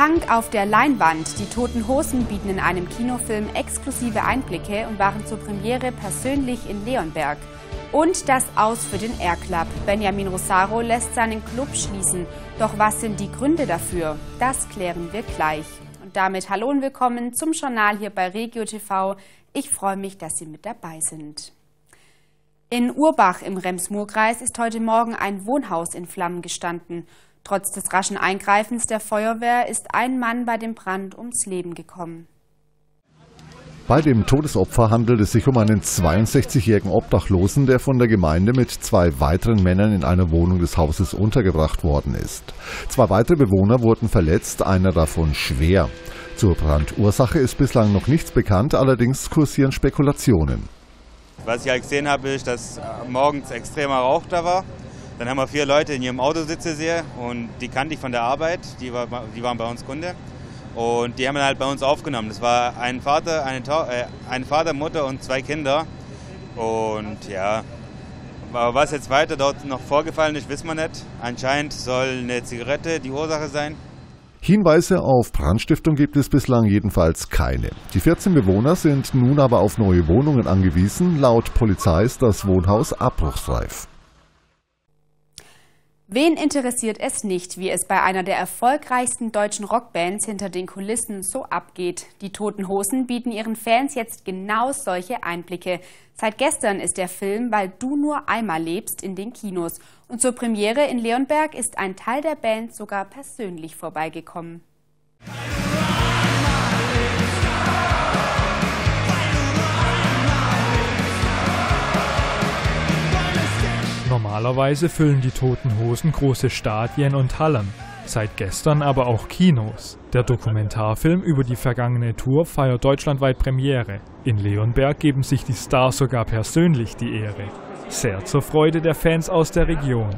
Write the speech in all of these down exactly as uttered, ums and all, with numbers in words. Punk auf der Leinwand. Die Toten Hosen bieten in einem Kinofilm exklusive Einblicke und waren zur Premiere persönlich in Leonberg. Und das Aus für den Aer Club. Benjamin Rossaro lässt seinen Club schließen. Doch was sind die Gründe dafür? Das klären wir gleich. Und damit hallo und willkommen zum Journal hier bei Regio T V. Ich freue mich, dass Sie mit dabei sind. In Urbach im Rems-Murr-Kreis ist heute Morgen ein Wohnhaus in Flammen gestanden. Trotz des raschen Eingreifens der Feuerwehr ist ein Mann bei dem Brand ums Leben gekommen. Bei dem Todesopfer handelt es sich um einen zweiundsechzigjährigen Obdachlosen, der von der Gemeinde mit zwei weiteren Männern in einer Wohnung des Hauses untergebracht worden ist. Zwei weitere Bewohner wurden verletzt, einer davon schwer. Zur Brandursache ist bislang noch nichts bekannt, allerdings kursieren Spekulationen. Was ich halt gesehen habe, ist, dass morgens extremer Rauch da war. Dann haben wir vier Leute in ihrem Auto sitzen sehen und die kannte ich von der Arbeit, die, war, die waren bei uns Kunde. Und die haben wir halt bei uns aufgenommen. Das war ein Vater, eine, äh, ein Vater, Mutter und zwei Kinder. Und ja, aber was jetzt weiter dort noch vorgefallen ist, wissen wir nicht. Anscheinend soll eine Zigarette die Ursache sein. Hinweise auf Brandstiftung gibt es bislang jedenfalls keine. Die vierzehn Bewohner sind nun aber auf neue Wohnungen angewiesen. Laut Polizei ist das Wohnhaus abbruchsreif. Wen interessiert es nicht, wie es bei einer der erfolgreichsten deutschen Rockbands hinter den Kulissen so abgeht? Die Toten Hosen bieten ihren Fans jetzt genau solche Einblicke. Seit gestern ist der Film Weil du nur einmal lebst in den Kinos. Und zur Premiere in Leonberg ist ein Teil der Band sogar persönlich vorbeigekommen. Normalerweise füllen die Toten Hosen große Stadien und Hallen, seit gestern aber auch Kinos. Der Dokumentarfilm über die vergangene Tour feiert deutschlandweit Premiere. In Leonberg geben sich die Stars sogar persönlich die Ehre. Sehr zur Freude der Fans aus der Region.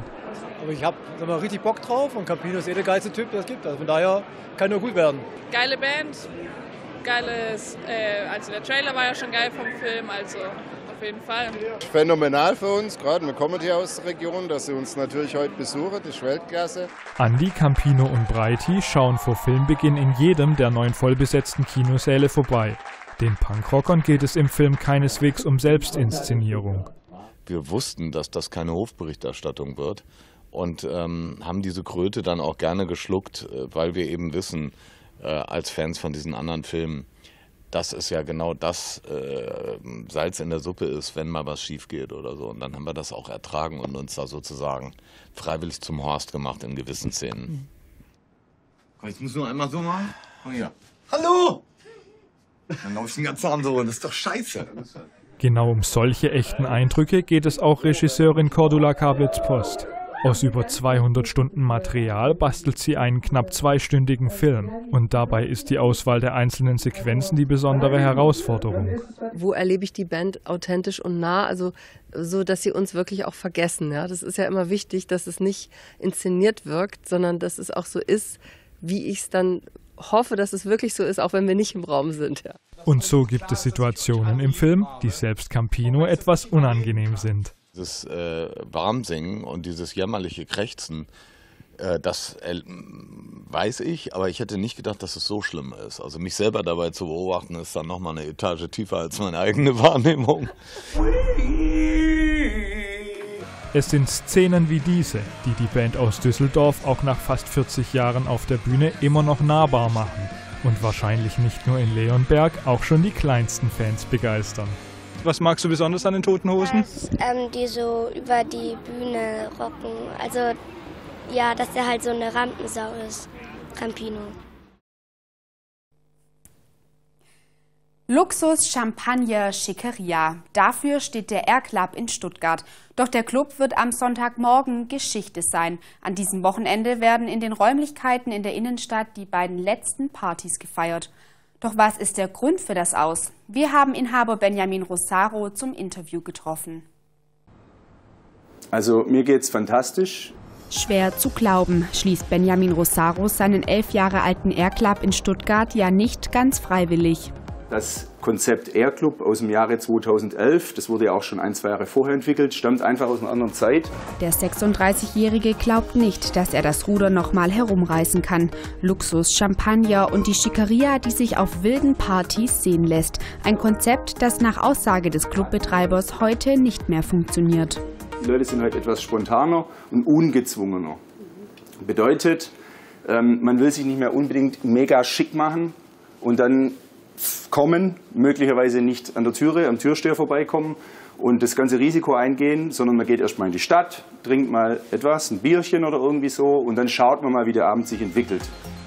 Aber ich habe richtig Bock drauf und Campino ist eh der geilste Typ, der es gibt. Also von daher kann nur gut werden. Geile Band, geiles, äh, also der Trailer war ja schon geil vom Film, also... Auf jeden Fall. Phänomenal für uns, gerade wir kommen hier aus der Region, dass sie uns natürlich heute besuchen, das ist Weltklasse. Andi, Campino und Breiti schauen vor Filmbeginn in jedem der neun vollbesetzten Kinosäle vorbei. Den Punkrockern geht es im Film keineswegs um Selbstinszenierung. Wir wussten, dass das keine Hofberichterstattung wird und ähm, haben diese Kröte dann auch gerne geschluckt, weil wir eben wissen, äh, als Fans von diesen anderen Filmen, das ist ja genau das äh, Salz in der Suppe ist, wenn mal was schief geht oder so. Und dann haben wir das auch ertragen und uns da sozusagen freiwillig zum Horst gemacht in gewissen Szenen. Jetzt muss nur einmal so machen. Oh ja. Hallo! Dann laufe ich den ganzen Abend so und das ist doch scheiße. Genau um solche echten Eindrücke geht es auch Regisseurin Cordula Kablitz Post. Aus über zweihundert Stunden Material bastelt sie einen knapp zweistündigen Film. Und dabei ist die Auswahl der einzelnen Sequenzen die besondere Herausforderung. Wo erlebe ich die Band authentisch und nah? Also so, dass sie uns wirklich auch vergessen. Ja? Das ist ja immer wichtig, dass es nicht inszeniert wirkt, sondern dass es auch so ist, wie ich es dann hoffe, dass es wirklich so ist, auch wenn wir nicht im Raum sind. Ja. Und so gibt es Situationen im Film, die selbst Campino etwas unangenehm sind. Dieses äh, Warmsingen und dieses jämmerliche Krächzen, äh, das äh, weiß ich, aber ich hätte nicht gedacht, dass es so schlimm ist. Also mich selber dabei zu beobachten, ist dann nochmal eine Etage tiefer als meine eigene Wahrnehmung. Es sind Szenen wie diese, die die Band aus Düsseldorf auch nach fast vierzig Jahren auf der Bühne immer noch nahbar machen. Und wahrscheinlich nicht nur in Leonberg, auch schon die kleinsten Fans begeistern. Was magst du besonders an den Toten Hosen? Dass ähm, die so über die Bühne rocken. Also, ja, dass er halt so eine Rampensau ist. Campino. Luxus, Champagner, Schickeria. Dafür steht der Aer Club in Stuttgart. Doch der Club wird am Sonntagmorgen Geschichte sein. An diesem Wochenende werden in den Räumlichkeiten in der Innenstadt die beiden letzten Partys gefeiert. Doch was ist der Grund für das Aus? Wir haben Inhaber Benjamin Rossaro zum Interview getroffen. Also mir geht's fantastisch. Schwer zu glauben, schließt Benjamin Rossaro seinen elf Jahre alten Aer Club in Stuttgart ja nicht ganz freiwillig. Das Konzept Aer Club aus dem Jahre zweitausendelf, das wurde ja auch schon ein, zwei Jahre vorher entwickelt, stammt einfach aus einer anderen Zeit. Der sechsunddreißigjährige glaubt nicht, dass er das Ruder nochmal herumreißen kann. Luxus, Champagner und die Schickeria, die sich auf wilden Partys sehen lässt. Ein Konzept, das nach Aussage des Clubbetreibers heute nicht mehr funktioniert. Die Leute sind heute etwas spontaner und ungezwungener. Bedeutet, man will sich nicht mehr unbedingt mega schick machen und dann kommen, möglicherweise nicht an der Türe, am Türsteher vorbeikommen und das ganze Risiko eingehen, sondern man geht erstmal in die Stadt, trinkt mal etwas, ein Bierchen oder irgendwie so und dann schaut man mal, wie der Abend sich entwickelt.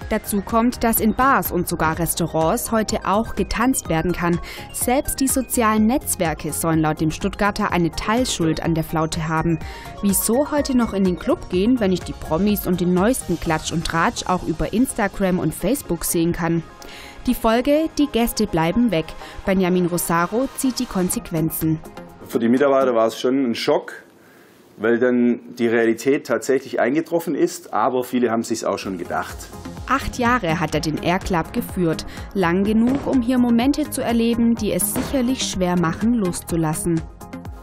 Dazu kommt, dass in Bars und sogar Restaurants heute auch getanzt werden kann. Selbst die sozialen Netzwerke sollen laut dem Stuttgarter eine Teilschuld an der Flaute haben. Wieso heute noch in den Club gehen, wenn ich die Promis und den neuesten Klatsch und Tratsch auch über Instagram und Facebook sehen kann? Die Folge, die Gäste bleiben weg. Benjamin Rossaro zieht die Konsequenzen. Für die Mitarbeiter war es schon ein Schock, weil dann die Realität tatsächlich eingetroffen ist, aber viele haben es sich auch schon gedacht. Acht Jahre hat er den Aer Club geführt. Lang genug, um hier Momente zu erleben, die es sicherlich schwer machen, loszulassen.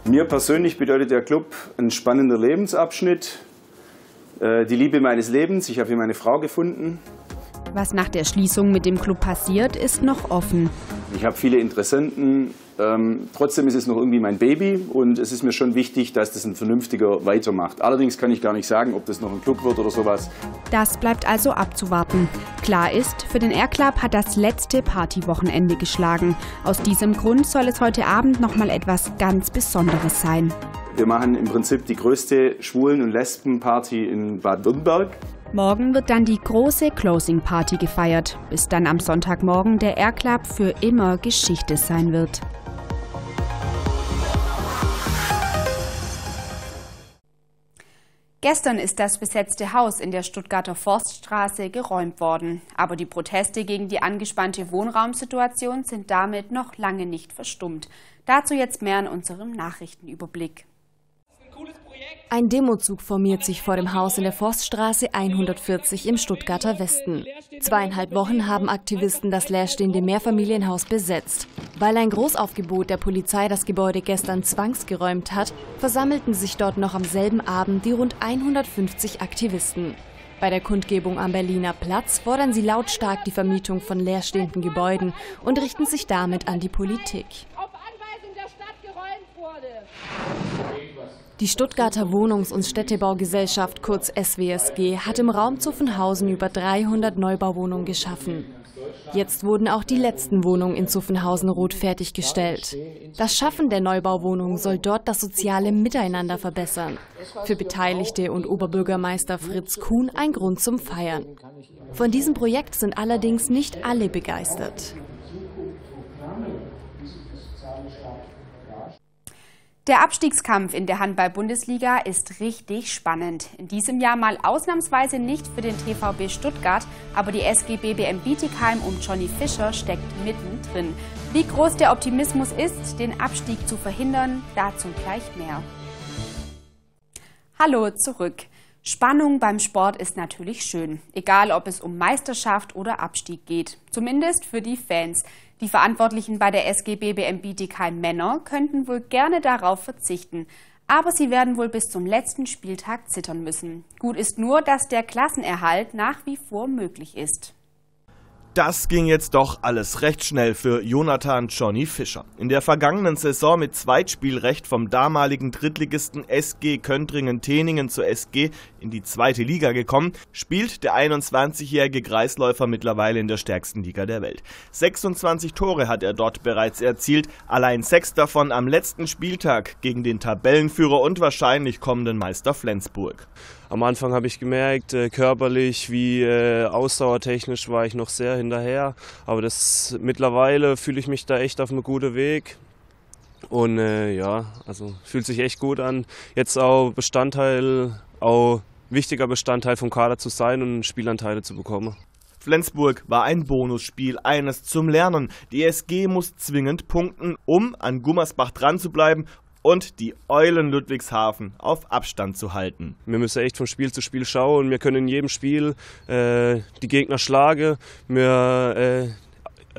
Mir persönlich bedeutet der Club ein spannender Lebensabschnitt, die Liebe meines Lebens. Ich habe hier meine Frau gefunden. Was nach der Schließung mit dem Club passiert, ist noch offen. Ich habe viele Interessenten. Ähm, trotzdem ist es noch irgendwie mein Baby und es ist mir schon wichtig, dass das ein Vernünftiger weitermacht. Allerdings kann ich gar nicht sagen, ob das noch ein Club wird oder sowas. Das bleibt also abzuwarten. Klar ist, für den Aer Club hat das letzte Partywochenende geschlagen. Aus diesem Grund soll es heute Abend noch mal etwas ganz Besonderes sein. Wir machen im Prinzip die größte Schwulen- und Lesben-Party in Baden-Württemberg. Morgen wird dann die große Closing-Party gefeiert, bis dann am Sonntagmorgen der Aer Club für immer Geschichte sein wird. Gestern ist das besetzte Haus in der Stuttgarter Forststraße geräumt worden. Aber die Proteste gegen die angespannte Wohnraumsituation sind damit noch lange nicht verstummt. Dazu jetzt mehr in unserem Nachrichtenüberblick. Ein Demozug formiert sich vor dem Haus in der Forststraße hundertvierzig im Stuttgarter Westen. Zweieinhalb Wochen haben Aktivisten das leerstehende Mehrfamilienhaus besetzt. Weil ein Großaufgebot der Polizei das Gebäude gestern zwangsgeräumt hat, versammelten sich dort noch am selben Abend die rund hundertfünfzig Aktivisten. Bei der Kundgebung am Berliner Platz fordern sie lautstark die Vermietung von leerstehenden Gebäuden und richten sich damit an die Politik. Auf Anweisung der Stadt geräumt wurde. Die Stuttgarter Wohnungs- und Städtebaugesellschaft, kurz S W S G, hat im Raum Zuffenhausen über dreihundert Neubauwohnungen geschaffen. Jetzt wurden auch die letzten Wohnungen in Zuffenhausen-Roth fertiggestellt. Das Schaffen der Neubauwohnungen soll dort das soziale Miteinander verbessern. Für Beteiligte und Oberbürgermeister Fritz Kuhn ein Grund zum Feiern. Von diesem Projekt sind allerdings nicht alle begeistert. Der Abstiegskampf in der Handball-Bundesliga ist richtig spannend. In diesem Jahr mal ausnahmsweise nicht für den T V B Stuttgart, aber die S G B B M Bietigheim um Johnny Fischer steckt mittendrin. Wie groß der Optimismus ist, den Abstieg zu verhindern, dazu gleich mehr. Hallo zurück. Spannung beim Sport ist natürlich schön, egal ob es um Meisterschaft oder Abstieg geht. Zumindest für die Fans. Die Verantwortlichen bei der S G B B M Bietigheim Männer könnten wohl gerne darauf verzichten. Aber sie werden wohl bis zum letzten Spieltag zittern müssen. Gut ist nur, dass der Klassenerhalt nach wie vor möglich ist. Das ging jetzt doch alles recht schnell für Jonathan Johnny Fischer. In der vergangenen Saison mit Zweitspielrecht vom damaligen Drittligisten S G Köndringen-Teningen zur S G in die zweite Liga gekommen, spielt der einundzwanzigjährige Kreisläufer mittlerweile in der stärksten Liga der Welt. sechsundzwanzig Tore hat er dort bereits erzielt, allein sechs davon am letzten Spieltag gegen den Tabellenführer und wahrscheinlich kommenden Meister Flensburg. Am Anfang habe ich gemerkt, äh, körperlich wie äh, ausdauertechnisch war ich noch sehr hinterher. Aber das, mittlerweile fühle ich mich da echt auf einem guten Weg. Und äh, ja, also fühlt sich echt gut an. Jetzt auch Bestandteil, auch wichtiger Bestandteil vom Kader zu sein und Spielanteile zu bekommen. Flensburg war ein Bonusspiel, eines zum Lernen. Die S G muss zwingend punkten, um an Gummersbach dran zu bleiben und die Eulen Ludwigshafen auf Abstand zu halten. Wir müssen echt von Spiel zu Spiel schauen. Wir können in jedem Spiel äh, die Gegner schlagen. Wir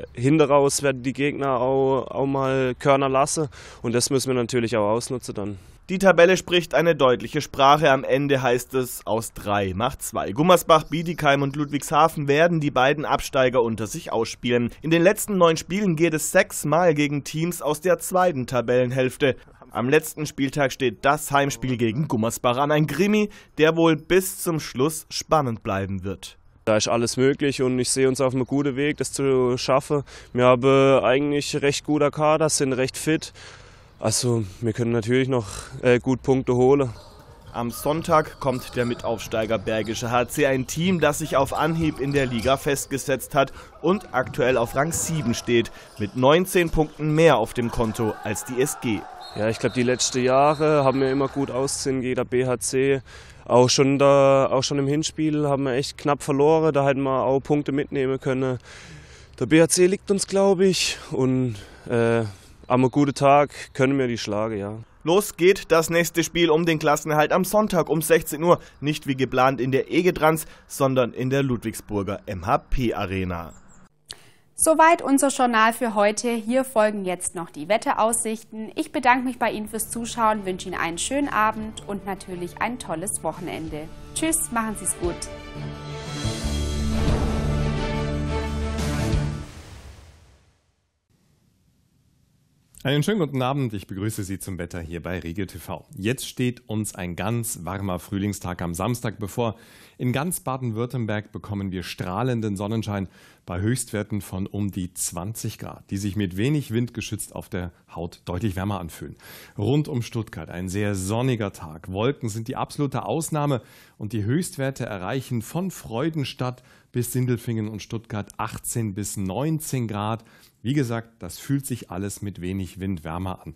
äh, hinten raus werden die Gegner auch, auch mal Körner lassen und das müssen wir natürlich auch ausnutzen dann. Die Tabelle spricht eine deutliche Sprache. Am Ende heißt es, aus drei macht zwei. Gummersbach, Bietigheim und Ludwigshafen werden die beiden Absteiger unter sich ausspielen. In den letzten neun Spielen geht es sechsmal gegen Teams aus der zweiten Tabellenhälfte. Am letzten Spieltag steht das Heimspiel gegen Gummersbach an. Ein Krimi, der wohl bis zum Schluss spannend bleiben wird. Da ist alles möglich und ich sehe uns auf einem guten Weg, das zu schaffen. Wir haben eigentlich recht guter Kader, sind recht fit. Also, wir können natürlich noch äh, gut Punkte holen. Am Sonntag kommt der Mitaufsteiger Bergische H C, ein Team, das sich auf Anhieb in der Liga festgesetzt hat und aktuell auf Rang sieben steht, mit neunzehn Punkten mehr auf dem Konto als die S G. Ja, ich glaube, die letzten Jahre haben wir immer gut ausgesehen, jeder B H C. Auch schon, da, auch schon im Hinspiel haben wir echt knapp verloren, da hätten wir auch Punkte mitnehmen können. Der B H C liegt uns, glaube ich, und... Äh, Am guten Tag können wir die schlagen, ja. Los geht das nächste Spiel um den Klassenerhalt am Sonntag um sechzehn Uhr. Nicht wie geplant in der Egetrans, sondern in der Ludwigsburger M H P Arena. Soweit unser Journal für heute. Hier folgen jetzt noch die Wetteraussichten. Ich bedanke mich bei Ihnen fürs Zuschauen, wünsche Ihnen einen schönen Abend und natürlich ein tolles Wochenende. Tschüss, machen Sie es gut. Einen schönen guten Abend, ich begrüße Sie zum Wetter hier bei Regio T V. Jetzt steht uns ein ganz warmer Frühlingstag am Samstag bevor. In ganz Baden-Württemberg bekommen wir strahlenden Sonnenschein bei Höchstwerten von um die zwanzig Grad, die sich mit wenig Wind geschützt auf der Haut deutlich wärmer anfühlen. Rund um Stuttgart ein sehr sonniger Tag. Wolken sind die absolute Ausnahme und die Höchstwerte erreichen von Freudenstadt bis Sindelfingen und Stuttgart achtzehn bis neunzehn Grad. Wie gesagt, das fühlt sich alles mit wenig Wind wärmer an.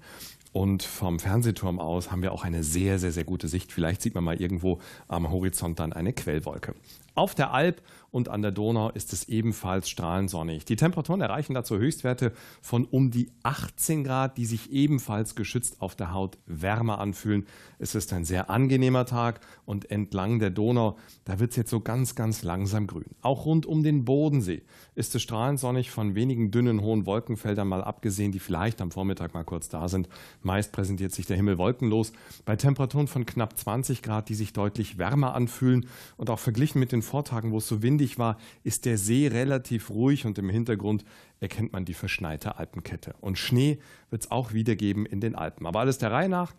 Und vom Fernsehturm aus haben wir auch eine sehr, sehr, sehr gute Sicht. Vielleicht sieht man mal irgendwo am Horizont dann eine Quellwolke. Auf der Alp und an der Donau ist es ebenfalls strahlend sonnig. Die Temperaturen erreichen dazu Höchstwerte von um die achtzehn Grad, die sich ebenfalls geschützt auf der Haut wärmer anfühlen. Es ist ein sehr angenehmer Tag und entlang der Donau, da wird es jetzt so ganz, ganz langsam grün. Auch rund um den Bodensee ist es strahlend sonnig, von wenigen dünnen, hohen Wolkenfeldern mal abgesehen, die vielleicht am Vormittag mal kurz da sind. Meist präsentiert sich der Himmel wolkenlos bei Temperaturen von knapp zwanzig Grad, die sich deutlich wärmer anfühlen. Und auch verglichen mit den Vortagen, wo es so windig war, ist der See relativ ruhig und im Hintergrund erkennt man die verschneite Alpenkette. Und Schnee wird es auch wieder geben in den Alpen. Aber alles der Reihe nach.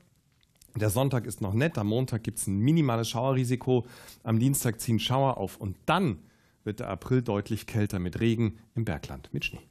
Der Sonntag ist noch nett, am Montag gibt es ein minimales Schauerrisiko, am Dienstag ziehen Schauer auf und dann wird der April deutlich kälter mit Regen, im Bergland mit Schnee.